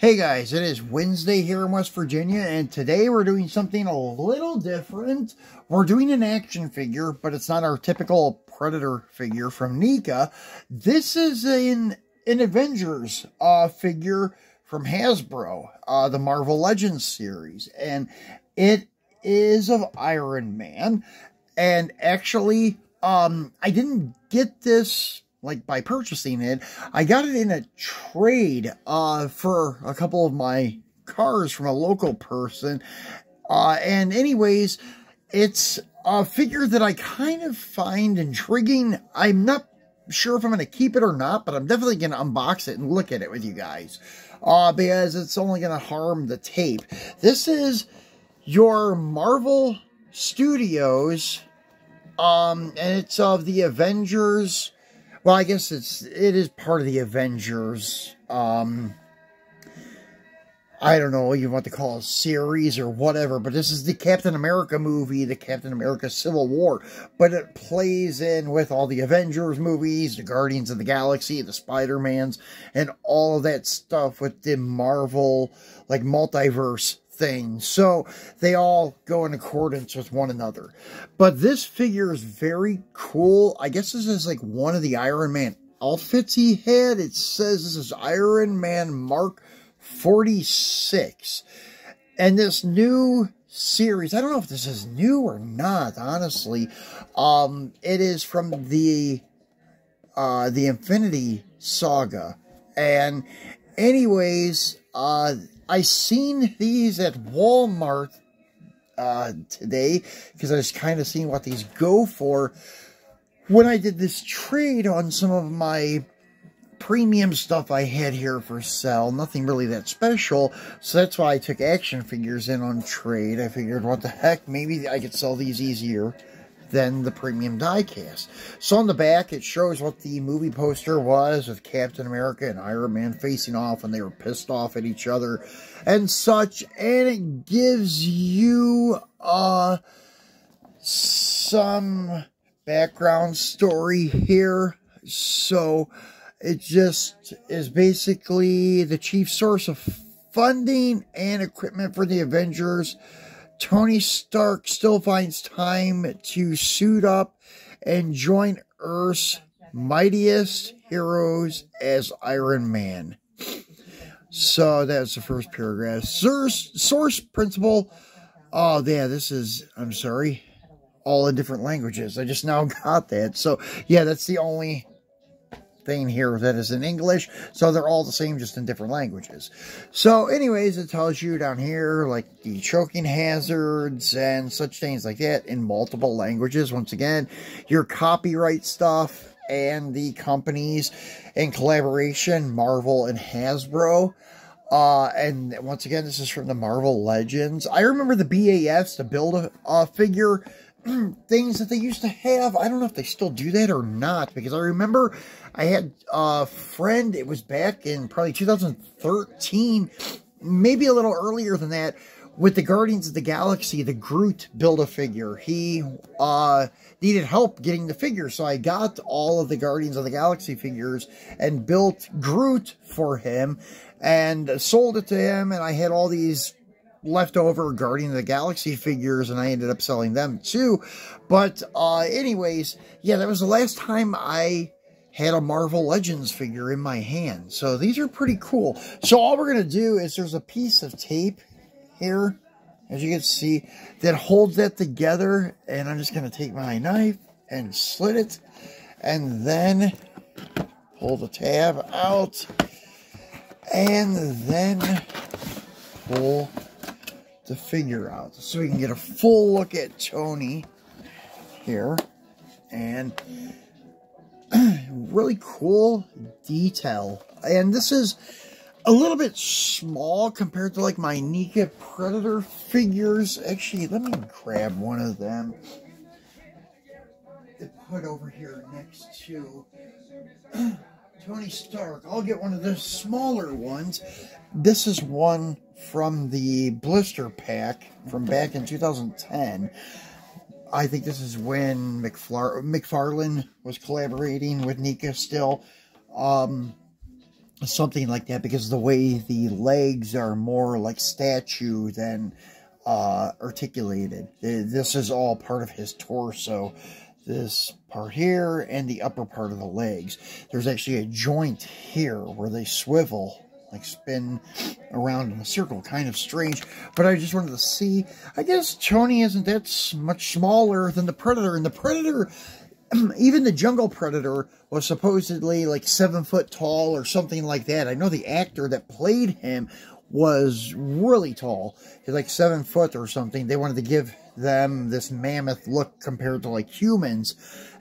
Hey guys, it is Wednesday here in West Virginia, and today we're doing something a little different. We're doing an action figure, but it's not our typical Predator figure from NECA. This is an Avengers figure from Hasbro, the Marvel Legends series, and it is of Iron Man. And actually, I didn't get this like by purchasing it. I got it in a trade for a couple of my cars from a local person. And anyways, it's a figure that I kind of find intriguing. I'm not sure if I'm going to keep it or not, but I'm definitely going to unbox it and look at it with you guys, because it's only going to harm the tape. This is your Marvel Studios, and it's of the Avengers. Well, I guess it is part of the Avengers, I don't know, you want to call it a series or whatever, but this is the Captain America movie, the Captain America Civil War, but it plays in with all the Avengers movies, the Guardians of the Galaxy, the Spider-Mans, and all of that stuff with the Marvel, like, multiverse thing. So they all go in accordance with one another. But this figure is very cool. I guess this is like one of the Iron Man outfits he had. It says this is Iron Man Mark 46. And this new series, I don't know if this is new or not, honestly. It is from the Infinity Saga. And anyways, I seen these at Walmart today, because I was kind of seeing what these go for when I did this trade on some of my premium stuff I had here for sale. Nothing really that special, so that's why I took action figures in on trade. I figured, what the heck, maybe I could sell these easier than the premium diecast. So on the back, it shows what the movie poster was, with Captain America and Iron Man facing off when they were pissed off at each other and such. And it gives you some background story here. So it just is basically the chief source of funding and equipment for the Avengers. Tony Stark still finds time to suit up and join Earth's mightiest heroes as Iron Man. So that's the first paragraph. Source principle. Oh, yeah, this is, I'm sorry, all in different languages. I just now got that. So, yeah, that's the only thing here that is in English, so they're all the same, just in different languages. So anyways, it tells you down here like the choking hazards and such things like that in multiple languages. Once again, your copyright stuff and the companies in collaboration, Marvel and Hasbro. And once again, this is from the Marvel Legends. I remember the BAFs, the build-a-figure things that they used to have. I don't know if they still do that or not, because I remember I had a friend, it was back in probably 2013, maybe a little earlier than that, with the Guardians of the Galaxy, the Groot Build-A-Figure. He needed help getting the figure, so I got all of the Guardians of the Galaxy figures and built Groot for him and sold it to him, and I had all these leftover Guardian of the Galaxy figures, and I ended up selling them too. But anyways, yeah, that was the last time I had a Marvel Legends figure in my hand. So these are pretty cool. So all we're going to do is there's a piece of tape here, as you can see, that holds that together, and I'm just going to take my knife and slit it, and then pull the tab out, and then pull the figure out, so we can get a full look at Tony here. And really cool detail. And this is a little bit small compared to like my NECA Predator figures. Actually, let me grab one of them to put over here next to Tony Stark. I'll get one of the smaller ones. This is one from the blister pack from back in 2010. I think this is when McFarlane was collaborating with NECA still. something like that, because the way the legs are more like statue than articulated. This is all part of his torso. This part here and the upper part of the legs. There's actually a joint here where they swivel, like spin around in a circle. Kind of strange, but I just wanted to see. I guess Tony isn't that much smaller than the Predator, and the Predator, even the Jungle Predator, was supposedly like 7 foot tall or something like that. I know the actor that played him was really tall. He's like 7 foot or something. They wanted to give them this mammoth look compared to like humans.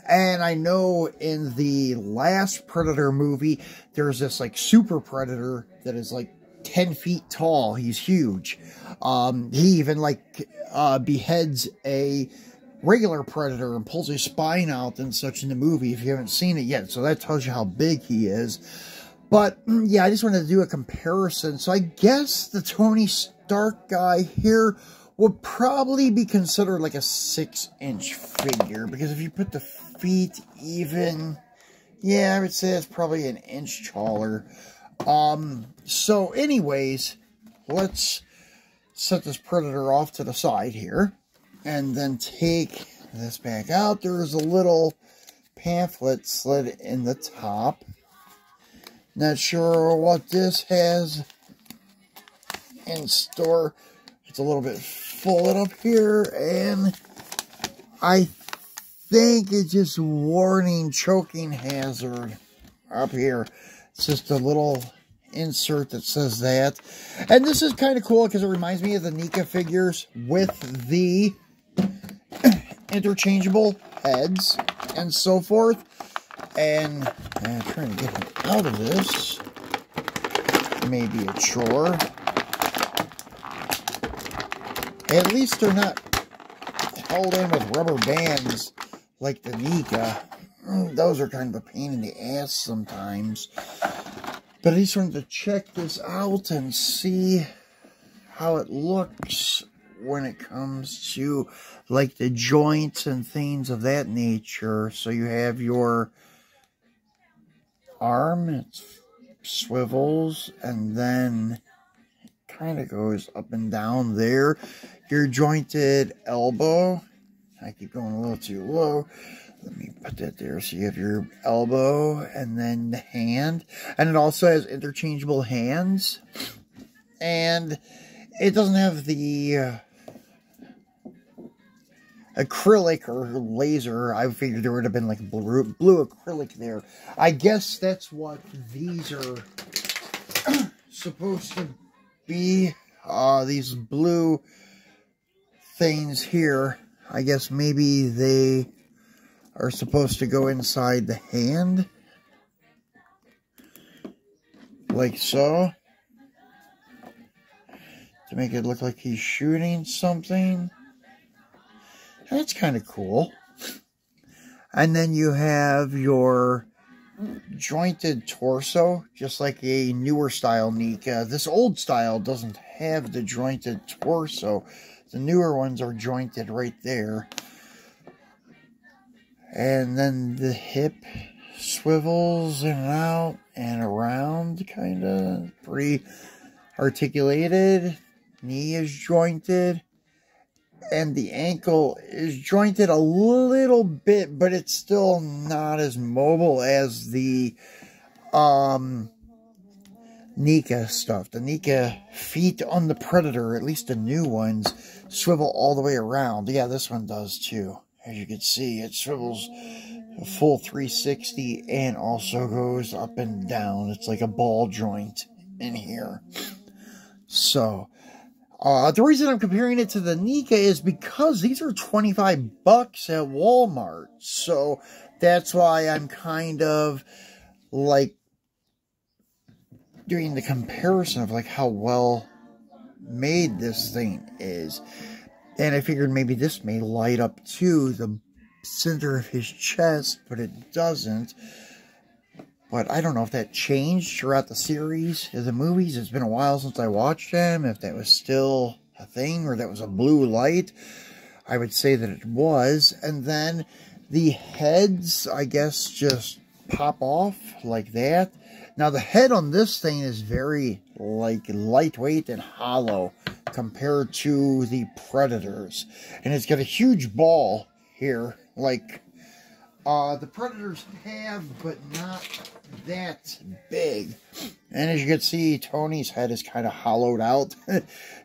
And I know in the last Predator movie, there's this like super Predator that is like 10 feet tall. He's huge. He even like beheads a regular Predator and pulls his spine out and such in the movie, if you haven't seen it yet. So that tells you how big he is. But yeah, I just wanted to do a comparison. So I guess the Tony Stark guy here would probably be considered like a 6-inch figure, because if you put the feet even, yeah, I would say that's probably an inch taller. So anyways, let's set this Predator off to the side here and then take this back out. There's a little pamphlet slid in the top. Not sure what this has in store. It's a little bit folded up here, and I think it's just warning choking hazard up here. It's just a little insert that says that. And this is kind of cool because it reminds me of the NECA figures with the interchangeable heads and so forth. And I'm trying to get them out of this. Maybe a chore. At least they're not held in with rubber bands like the NECA. Those are kind of a pain in the ass sometimes. But I just wanted to check this out and see how it looks when it comes to like the joints and things of that nature. So you have your arm, it swivels and then kind of goes up and down there. Your jointed elbow, I keep going a little too low, let me put that there. So you have your elbow and then the hand, and it also has interchangeable hands, and it doesn't have the acrylic or laser. I figured there would have been like blue acrylic there. I guess that's what these are supposed to be. These blue things here, I guess maybe they are supposed to go inside the hand, like so, to make it look like he's shooting something. That's kind of cool. And then you have your jointed torso, just like a newer style NECA. This old style doesn't have the jointed torso. The newer ones are jointed right there. And then the hip swivels in and out and around, kind of pretty articulated. Knee is jointed. And the ankle is jointed a little bit, but it's still not as mobile as the NECA stuff. The NECA feet on the Predator, at least the new ones, swivel all the way around. Yeah, this one does too. As you can see, it swivels a full 360 and also goes up and down. It's like a ball joint in here. So the reason I'm comparing it to the NECA is because these are $25 at Walmart. So that's why I'm kind of like doing the comparison of like how well made this thing is. And I figured maybe this may light up to the center of his chest, but it doesn't. But I don't know if that changed throughout the series of the movies. It's been a while since I watched them. If that was still a thing or that was a blue light, I would say that it was. And then the heads, I guess, just pop off like that. Now the head on this thing is very lightweight and hollow compared to the Predators. And it's got a huge ball here, like the Predators have, but not that big. And as you can see, Tony's head is kind of hollowed out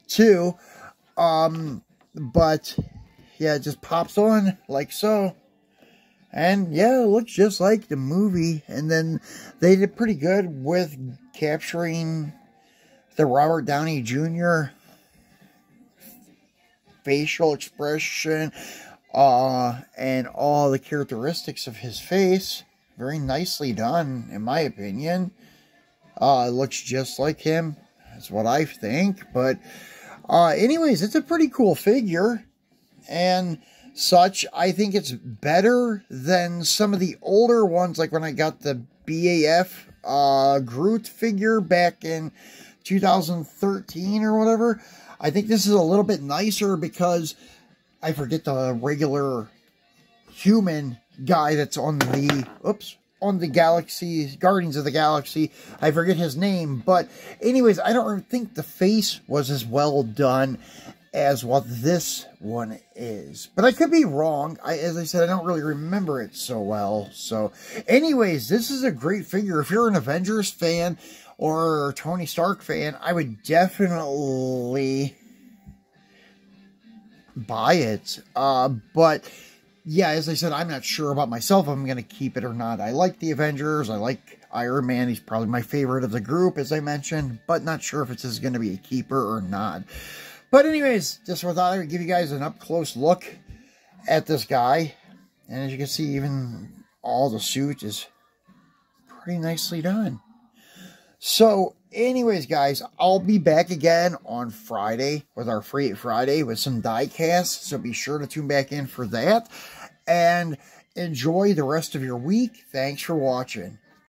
too. But yeah, it just pops on like so. And yeah, it looks just like the movie. And then they did pretty good with capturing the Robert Downey Jr. facial expression and all the characteristics of his face. Very nicely done, in my opinion. It looks just like him. That's what I think. But anyways, it's a pretty cool figure. And such, I think it's better than some of the older ones, like when I got the BAF Groot figure back in 2013 or whatever. I think this is a little bit nicer because I forget the regular human guy that's on the on the Galaxy, Guardians of the Galaxy. I forget his name, but anyways, I don't think the face was as well done as what this one is. But I could be wrong. As I said, I don't really remember it so well. So anyways, this is a great figure. If you're an Avengers fan or Tony Stark fan, I would definitely buy it. But yeah, as I said, I'm not sure about myself if I'm going to keep it or not. I like the Avengers. I like Iron Man. He's probably my favorite of the group, as I mentioned. But not sure if it's going to be a keeper or not. But anyways, just what I thought I would give you guys an up-close look at this guy. And as you can see, even all the suit is pretty nicely done. So anyways, guys, I'll be back again on Friday with our Free Friday with some die casts. So be sure to tune back in for that. And enjoy the rest of your week. Thanks for watching.